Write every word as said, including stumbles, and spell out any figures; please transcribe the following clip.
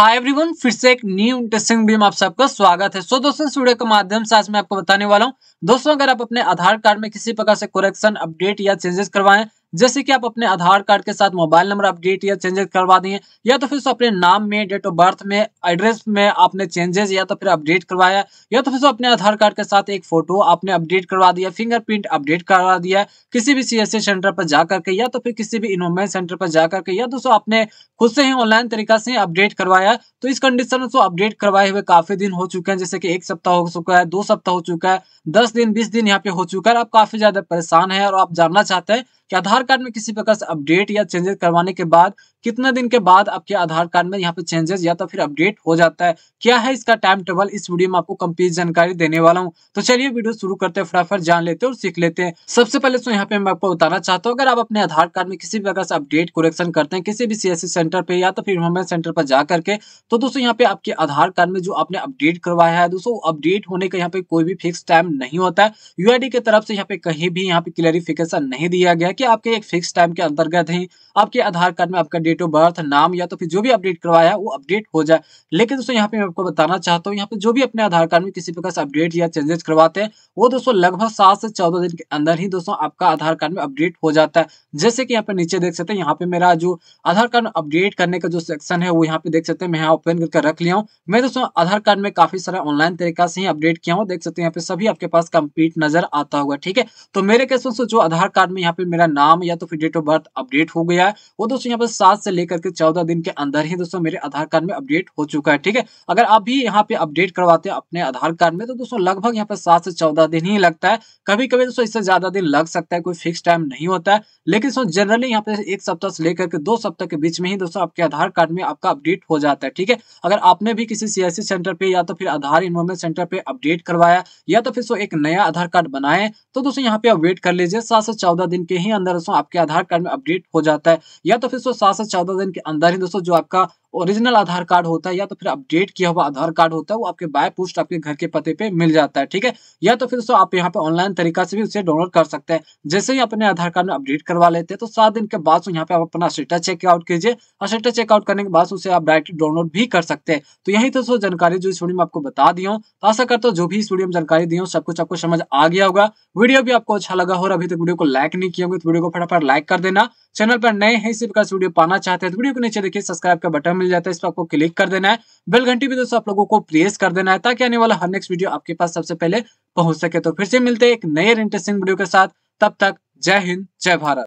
Hi everyone, फिर से एक न्यू इंटरेस्टिंग वीडियो में आप सबका स्वागत है। सो so, दोस्तों, इस वीडियो के माध्यम से आज मैं आपको बताने वाला हूं दोस्तों, अगर आप अपने आधार कार्ड में किसी प्रकार से करेक्शन, अपडेट या चेंजेस करवाएं, जैसे कि आप अपने आधार कार्ड के साथ मोबाइल नंबर अपडेट या चेंजेस करवा दिए, या तो फिर अपने नाम में, डेट ऑफ बर्थ में, एड्रेस में आपने चेंजेस या तो फिर अपडेट करवाया, या तो फिर अपने आधार कार्ड के साथ एक फोटो आपने अपडेट करवा दिया, फिंगरप्रिंट अपडेट करवा दिया किसी भी सीएससी सेंटर पर जाकर के, या तो फिर किसी भी इनोमेंट सेंटर पर जाकर के, या दोस्तों आपने खुद से ही ऑनलाइन तरीका से अपडेट करवाया, तो इस कंडीशन में अपडेट करवाए हुए काफी दिन हो चुके हैं, जैसे कि एक सप्ताह हो चुका है, दो सप्ताह हो चुका है, दस दिन, बीस दिन यहाँ पे हो चुका है। आप काफी ज्यादा परेशान है और आप जानना चाहते हैं कि आधार कार्ड में किसी प्रकार से अपडेट या चेंजेस करवाने के बाद कितने दिन के बाद आपके आधार कार्ड में यहाँ पे चेंजेस या तो फिर अपडेट हो जाता है, क्या है इसका टाइम टेबल, इस वीडियो में आपको कंप्लीट जानकारी देने वाला हूँ। तो चलिए वीडियो शुरू करते हैं, फटाफट जान लेते हैं और सीख लेते हैं। सबसे पहले तो यहाँ पे मैं आपको बताना चाहता हूँ, अगर आप अपने आधार कार्ड में किसी प्रकार से अपडेट करेक्शन करते हैं किसी भी सीएससी सेंटर पे या तो फिर इनमेंट सेंटर पर जा करके, तो दोस्तों यहाँ पे आपके आधार कार्ड में जो आपने अपडेट करवाया है दोस्तों, अपडेट होने का यहाँ पे कोई भी फिक्स टाइम नहीं होता है। यूआईडी की तरफ से यहाँ पे कहीं भी यहाँ पे क्लैरिफिकेशन नहीं दिया गया कि आपके एक फिक्स टाइम के अंतर्गत ही आपके आधार कार्ड में आपका डेट ऑफ बर्थ, नाम या तो फिर जो भी अपडेट करवाया है वो अपडेट हो जाए। लेकिन दोस्तों यहाँ पे मैं आपको बताना चाहता हूँ, यहाँ पे जो भी अपने आधार कार्ड में किसी प्रकार से अपडेट या चेंजेस करवाते हैं वो दोस्तों लगभग सात से चौदह दिन के अंदर ही दोस्तों आपका आधार कार्ड में अपडेट हो जाता है। जैसे कि यहाँ पे नीचे देख सकते हैं, यहाँ पे मेरा जो आधार कार्ड में अपडेट करने का जो सेक्शन है वो यहाँ पे देख सकते हैं, मैं यहाँ ओपन करके रख लिया हूँ। मैं दोस्तों आधार कार्ड में काफी सारा ऑनलाइन तरीका से ही अपडेट किया हूँ, देख सकते हैं यहाँ पे सभी आपके पास कंप्लीट नजर आता होगा। ठीक है, तो मेरे केस में जो आधार कार्ड में यहाँ पे मेरा नाम या तो फिर डेट ऑफ बर्थ अपडेट हो गया है वो दोस्तों यहाँ पे सात से लेकर के चौदह दिन के अंदर ही दोस्तों मेरे आधार कार्ड में अपडेट हो चुका है। ठीक है, अगर आप भी यहाँ पे अपडेट करवाते हैं अपने आधार कार्ड में तो दोस्तों लगभग यहाँ पे सात से चौदह दिन ही लगता है, कभी कभी दोस्तों इससे ज्यादा दिन लग सकता है, कोई फिक्स टाइम नहीं होता है। लेकिन दोस्तों जनरली यहाँ पे एक सप्ताह से लेकर के दो सप्ताह के बीच में ही दोस्तों आपके आधार कार्ड में आपका अपडेट हो जाता है। ठीक है, अगर आपने भी किसी सीएससी सेंटर पे या तो फिर आधार इनमेंट सेंटर पे अपडेट करवाया या तो फिर एक नया आधार कार्ड बनाए, तो दोस्तों यहाँ पे आप वेट कर लीजिए, सात से चौदह दिन के ही अंदर दोस्तों आपके आधार कार्ड में अपडेट हो जाता है, या तो फिर सात से चौदह दिन के अंदर ही दोस्तों जो आपका ओरिजिनल आधार कार्ड होता है या तो फिर अपडेट किया हुआ आधार कार्ड होता है वो आपके बाय पोस्ट आपके घर के पते पे मिल जाता है। ठीक है, या तो फिर आप यहाँ पे ऑनलाइन तरीका से भी उसे डाउनलोड कर सकते हैं। जैसे ही अपने आधार कार्ड में अपडेट करवा लेते हैं तो सात दिन के बाद यहाँ पे आप अपना स्टेटस चेकआउट कीजिए और स्टेटस चेकआउट करने के बाद उसे आप डायरेक्ट डाउनलोड भी कर सकते हैं। तो यही दोस्तों जानकारी जो इस वीडियो में आपको बता दी हूँ, तो आशा करता हूँ जो भी इस वीडियो में जानकारी दी हूँ सब कुछ आपको समझ आ गया होगा। वीडियो भी आपको अच्छा लगा हो और अभी तक वीडियो को लाइक नहीं किया होगा तो वीडियो को फटाफट लाइक कर देना। चैनल पर नए हैं इसी प्रकार से वीडियो पाना चाहते हैं तो वीडियो के नीचे देखिए सब्सक्राइब का बटन मिल जाता है, इस पर आपको क्लिक कर देना है। बेल घंटी भी दोस्तों आप लोगों को प्रेस कर देना है ताकि आने वाला हर नेक्स्ट वीडियो आपके पास सबसे पहले पहुंच सके। तो फिर से मिलते हैं एक नए इंटरेस्टिंग वीडियो के साथ, तब तक जय हिंद, जय भारत।